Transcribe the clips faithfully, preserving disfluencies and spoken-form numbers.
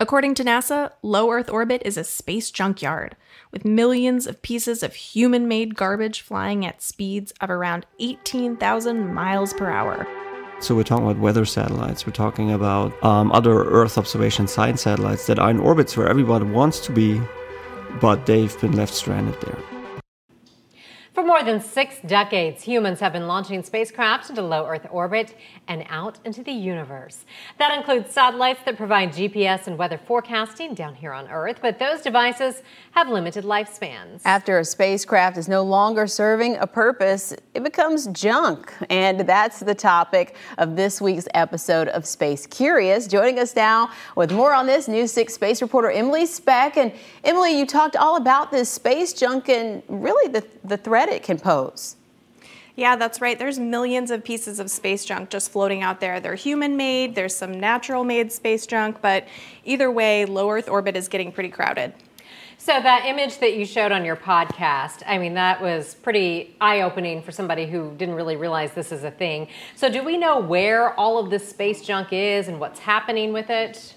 According to NASA, low Earth orbit is a space junkyard, with millions of pieces of human-made garbage flying at speeds of around eighteen thousand miles per hour. So we're talking about weather satellites, we're talking about um, other Earth observation science satellites that are in orbits where everybody wants to be, but they've been left stranded there. For more than six decades, humans have been launching spacecraft into low Earth orbit and out into the universe. That includes satellites that provide G P S and weather forecasting down here on Earth, but those devices have limited lifespans. After a spacecraft is no longer serving a purpose, it becomes junk. And that's the topic of this week's episode of Space Curious. Joining us now with more on this, News six space reporter Emily Speck. And Emily, you talked all about this space junk and really the, the threat it can pose. Yeah, that's right. There's millions of pieces of space junk just floating out there. They're human-made, there's some natural-made space junk, but either way, low Earth orbit is getting pretty crowded. So that image that you showed on your podcast, I mean, that was pretty eye-opening for somebody who didn't really realize this is a thing. So do we know where all of this space junk is and what's happening with it?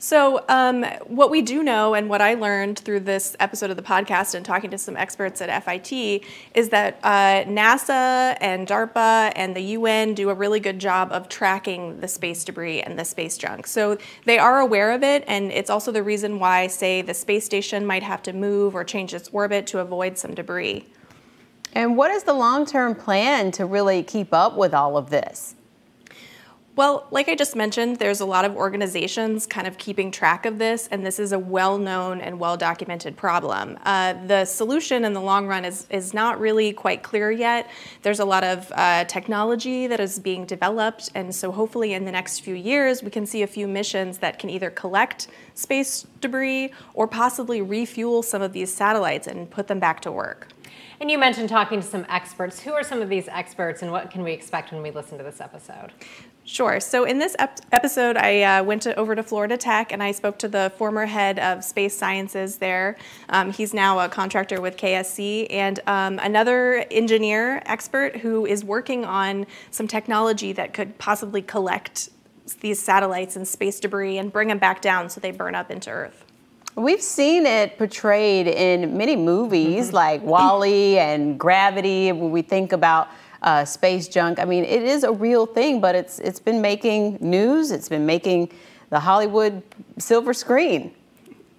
So um, what we do know, and what I learned through this episode of the podcast and talking to some experts at F I T, is that uh, NASA and DARPA and the U N do a really good job of tracking the space debris and the space junk. So they are aware of it, and it's also the reason why, say, the space station might have to move or change its orbit to avoid some debris. And what is the long-term plan to really keep up with all of this? Well, like I just mentioned, there's a lot of organizations kind of keeping track of this, and this is a well-known and well-documented problem. Uh, the solution in the long run is, is not really quite clear yet. There's a lot of uh, technology that is being developed, and so hopefully in the next few years we can see a few missions that can either collect space debris or possibly refuel some of these satellites and put them back to work. And you mentioned talking to some experts. Who are some of these experts, and what can we expect when we listen to this episode? Sure. So in this ep episode, I uh, went to, over to Florida Tech, and I spoke to the former head of space sciences there. Um, he's now a contractor with K S C, and um, another engineer expert who is working on some technology that could possibly collect these satellites and space debris and bring them back down so they burn up into Earth. We've seen it portrayed in many movies mm-hmm. like WALL-E and Gravity. When we think about Uh, space junk, I mean, it is a real thing, but it's it's been making news. It's been making the Hollywood silver screen.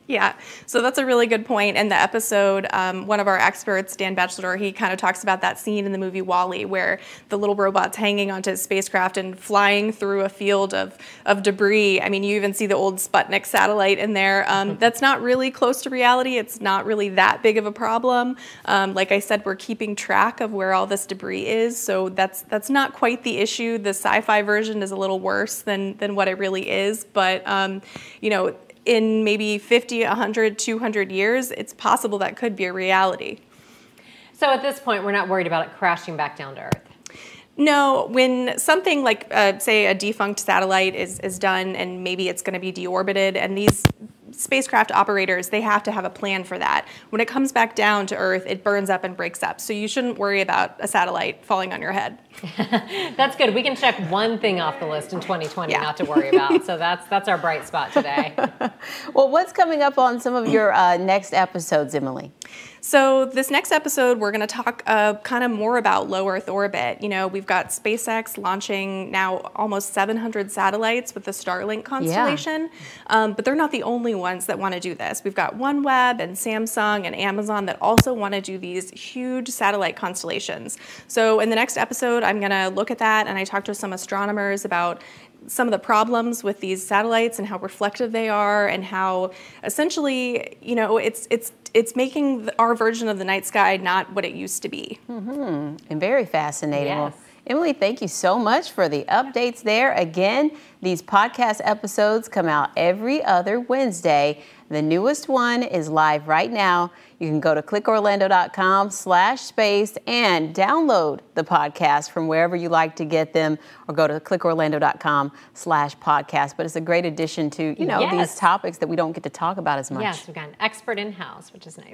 Yeah, so that's a really good point. In the episode, um, one of our experts, Dan Batchelor, he kind of talks about that scene in the movie WALL-E where the little robot's hanging onto his spacecraft and flying through a field of, of debris. I mean, you even see the old Sputnik satellite in there. Um, that's not really close to reality. It's not really that big of a problem. Um, like I said, we're keeping track of where all this debris is, so that's that's not quite the issue. The sci-fi version is a little worse than, than what it really is, but, um, you know, in maybe fifty, a hundred, two hundred years, it's possible that could be a reality. So at this point, we're not worried about it crashing back down to Earth? No, when something like, uh, say, a defunct satellite is, is done and maybe it's going to be deorbited, and these spacecraft operators, they have to have a plan for that. When it comes back down to Earth, it burns up and breaks up. So you shouldn't worry about a satellite falling on your head. That's good. We can check one thing off the list in twenty twenty yeah. not to worry about. So that's that's our bright spot today. Well, what's coming up on some of your uh, next episodes, Emily? So this next episode, we're going to talk uh, kind of more about low Earth orbit. You know, we've got SpaceX launching now almost seven hundred satellites with the Starlink constellation, yeah. um, but they're not the only ones that want to do this. We've got OneWeb and Samsung and Amazon that also want to do these huge satellite constellations. So in the next episode, I'm going to look at that, and I talked to some astronomers about some of the problems with these satellites and how reflective they are, and how essentially, you know, it's it's it's making our version of the night sky not what it used to be. Mm-hmm. And very fascinating. Yes. Well, Emily, thank you so much for the updates there. Again, these podcast episodes come out every other Wednesday. The newest one is live right now. You can go to click orlando dot com slash space and download the podcast from wherever you like to get them, or go to click orlando dot com slash podcast. But it's a great addition to, you know, yes. these topics that we don't get to talk about as much. Yes, we've got an expert in-house, which is nice.